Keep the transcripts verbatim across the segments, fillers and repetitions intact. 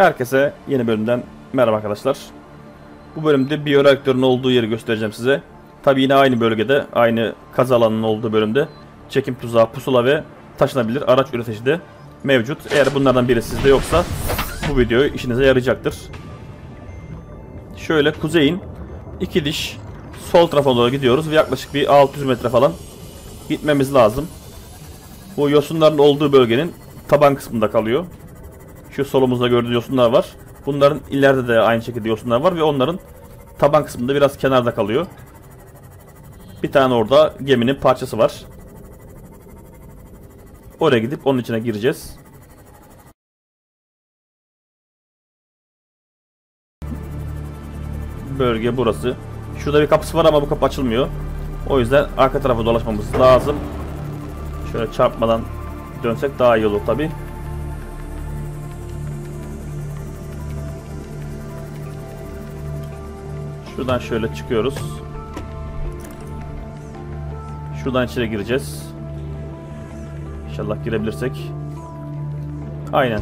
Herkese yeni bölümden merhaba arkadaşlar. Bu bölümde biyoreaktörün olduğu yeri göstereceğim size. Tabi yine aynı bölgede, aynı kaz alanının olduğu bölümde çekim tuzağı, pusula ve taşınabilir araç üretici de mevcut. Eğer bunlardan biri sizde yoksa bu video işinize yarayacaktır. Şöyle kuzeyin iki diş sol tarafa doğru gidiyoruz ve yaklaşık bir altı yüz metre falan gitmemiz lazım. Bu yosunların olduğu bölgenin taban kısmında kalıyor. Şu solumuzda gördüğünüz yosunlar var. Bunların ileride de aynı şekilde yosunlar var ve onların taban kısmında biraz kenarda kalıyor. Bir tane orada geminin parçası var. Oraya gidip onun içine gireceğiz. Bölge burası. Şurada bir kapısı var ama bu kapı açılmıyor. O yüzden arka tarafa dolaşmamız lazım. Şöyle çarpmadan dönsek daha iyi olur tabi. Şuradan şöyle çıkıyoruz. Şuradan içeri gireceğiz. İnşallah girebilirsek. Aynen.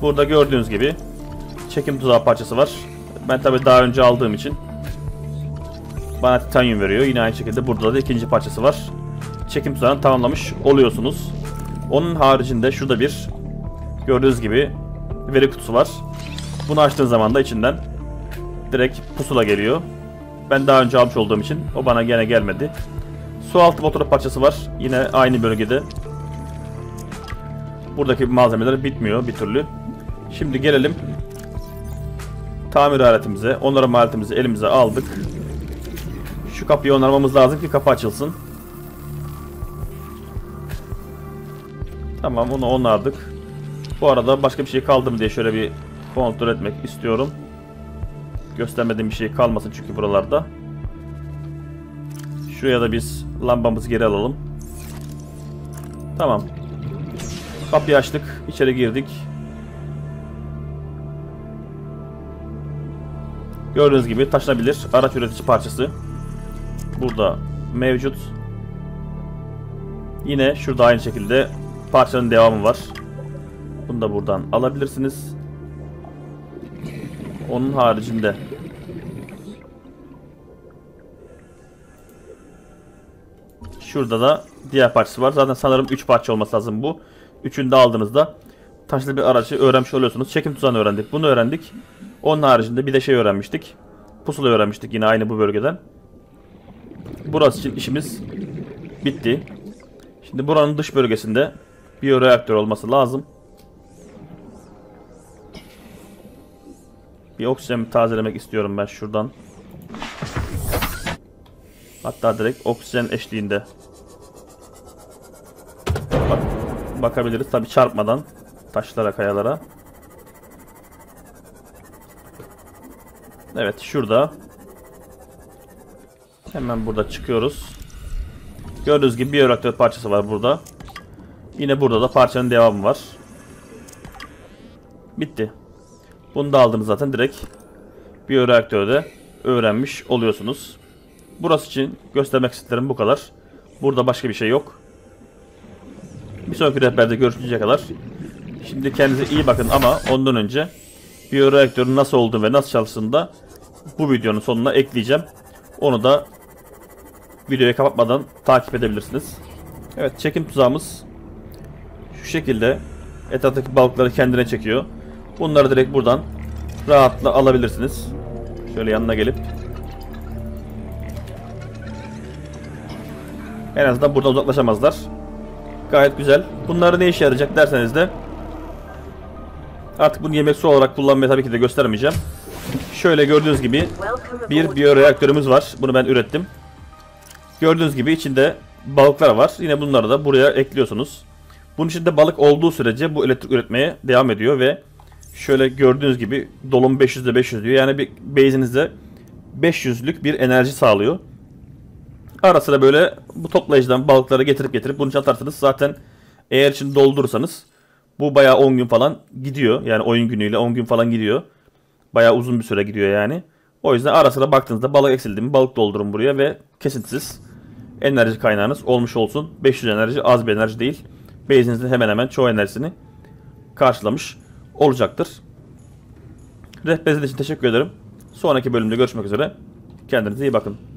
Burada gördüğünüz gibi çekim tuzağı parçası var. Ben tabi daha önce aldığım için bana titanyum veriyor. Yine aynı şekilde burada da ikinci parçası var. Çekim tuzağını tamamlamış oluyorsunuz. Onun haricinde şurada bir gördüğünüz gibi veri kutusu var. Bunu açtığın zaman da içinden direkt pusula geliyor. Ben daha önce almış olduğum için o bana gene gelmedi. Su altı motor parçası var. Yine aynı bölgede. Buradaki malzemeler bitmiyor bir türlü. Şimdi gelelim tamir aletimize. Onarım aletimizi elimize aldık. Şu kapıyı onarmamız lazım ki kapı açılsın. Tamam, onu onardık. Bu arada başka bir şey kaldı mı diye şöyle bir kontrol etmek istiyorum. Göstermediğim bir şey kalmasın çünkü buralarda. Şuraya da biz lambamızı geri alalım. Tamam. Kapıyı açtık. İçeri girdik. Gördüğünüz gibi taşınabilir araç üretici parçası burada mevcut. Yine şurada aynı şekilde parçanın devamı var. Bunu da buradan alabilirsiniz. Onun haricinde şurada da diğer parçası var. Zaten sanırım üç parça olması lazım bu. Üçünü de aldığınızda taşınabilir bir aracı öğrenmiş oluyorsunuz. Çekim tuzağını öğrendik. Bunu öğrendik. Onun haricinde bir de şey öğrenmiştik. Pusula öğrenmiştik yine aynı bu bölgeden. Burası için işimiz bitti. Şimdi buranın dış bölgesinde biyoreaktör olması lazım. Bir oksijen tazelemek istiyorum ben şuradan. Hatta direkt oksijen eşliğinde Bak, bakabiliriz tabi çarpmadan taşlara, kayalara. Evet, şurada hemen burada çıkıyoruz. Gördüğünüz gibi biyoreaktör parçası var burada. Yine burada da parçanın devamı var. Bitti. Bunu da aldığınız zaten direkt biyoreaktörde öğrenmiş oluyorsunuz. Burası için göstermek istediğim bu kadar. Burada başka bir şey yok. Bir sonraki rehberde görüşünceye kadar şimdi kendinize iyi bakın ama ondan önce biyoreaktörün nasıl olduğunu ve nasıl çalıştığını da bu videonun sonuna ekleyeceğim. Onu da videoyu kapatmadan takip edebilirsiniz. Evet, çekim tuzağımız şu şekilde etraftaki balıkları kendine çekiyor. Bunları direkt buradan rahatla alabilirsiniz. Şöyle yanına gelip en azından buradan uzaklaşamazlar. Gayet güzel. Bunları ne işe yarayacak derseniz de artık bunu yemek su olarak kullanmayı tabii ki de göstermeyeceğim. Şöyle gördüğünüz gibi bir biyoreaktörümüz var. Bunu ben ürettim. Gördüğünüz gibi içinde balıklar var. Yine bunları da buraya ekliyorsunuz. Bunun içinde balık olduğu sürece bu elektrik üretmeye devam ediyor ve şöyle gördüğünüz gibi dolum beş yüzde beş yüz diyor. Yani bir base'inizde beş yüzlük bir enerji sağlıyor. Ara sıra böyle bu toplayıcıdan balıkları getirip getirip bunu atarsanız zaten eğer için doldurursanız bu bayağı on gün falan gidiyor. Yani oyun günüyle on gün falan gidiyor. Bayağı uzun bir süre gidiyor yani. O yüzden ara sıra baktığınızda balık eksildi mi balık doldurun buraya ve kesintisiz enerji kaynağınız olmuş olsun. beş yüz enerji az bir enerji değil. Base'inizin hemen hemen çoğu enerjisini karşılamış olacaktır. Rehberiniz için teşekkür ederim. Sonraki bölümde görüşmek üzere. Kendinize iyi bakın.